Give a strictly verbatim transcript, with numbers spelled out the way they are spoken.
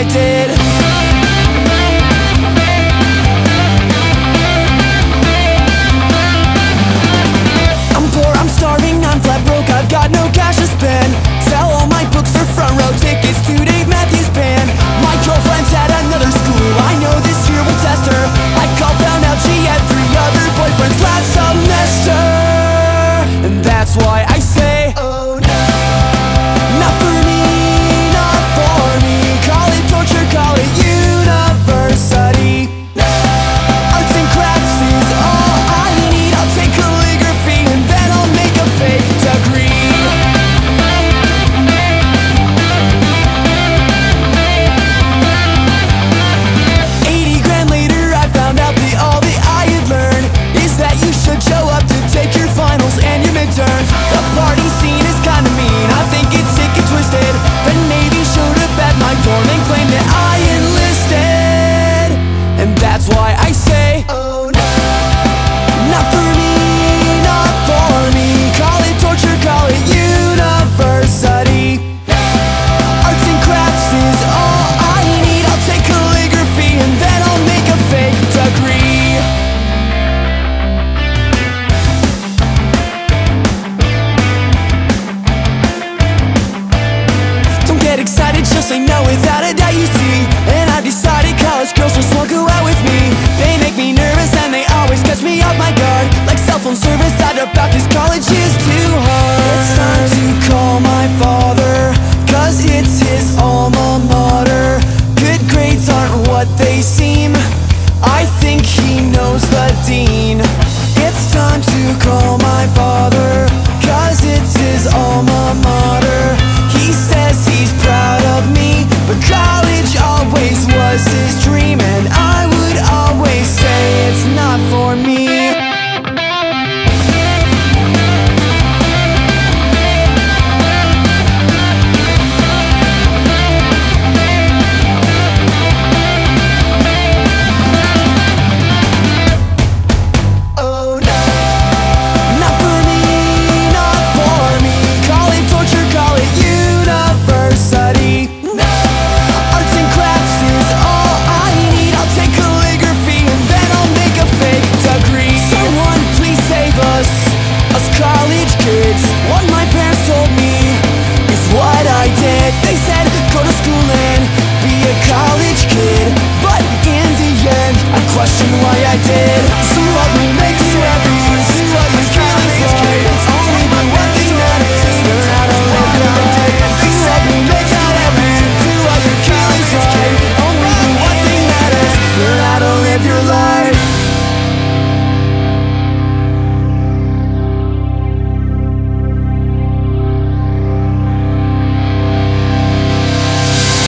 I did. Excited, she'll say no without a doubt, you see. And I've decided college girls just won't go out with me. They make me nervous and they always catch me off my guard. Like cell phone service, I dropped out cause college is too hard. It's time to call my father, cause it's his alma mater. Good grades aren't what they seem, I think he knows the dean. It's time to call my father, cause it's his alma mater. He says he's proud of me, but college always